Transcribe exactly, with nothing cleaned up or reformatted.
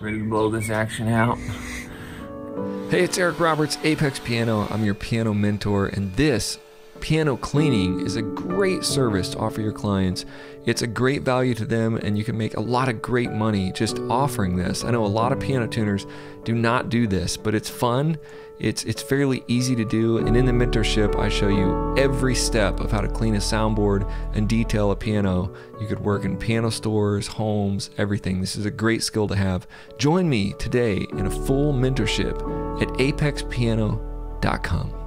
Ready to blow this action out? Hey, it's Eric Roberts, Apex Piano. I'm your piano mentor, and this piano cleaning is a great service to offer your clients. It's a great value to them, and you can make a lot of great money just offering this. I know a lot of piano tuners do not do this, but it's fun. It's, it's fairly easy to do, and in the mentorship, I show you every step of how to clean a soundboard and detail a piano. You could work in piano stores, homes, everything. This is a great skill to have. Join me today in a full mentorship at apex piano dot com.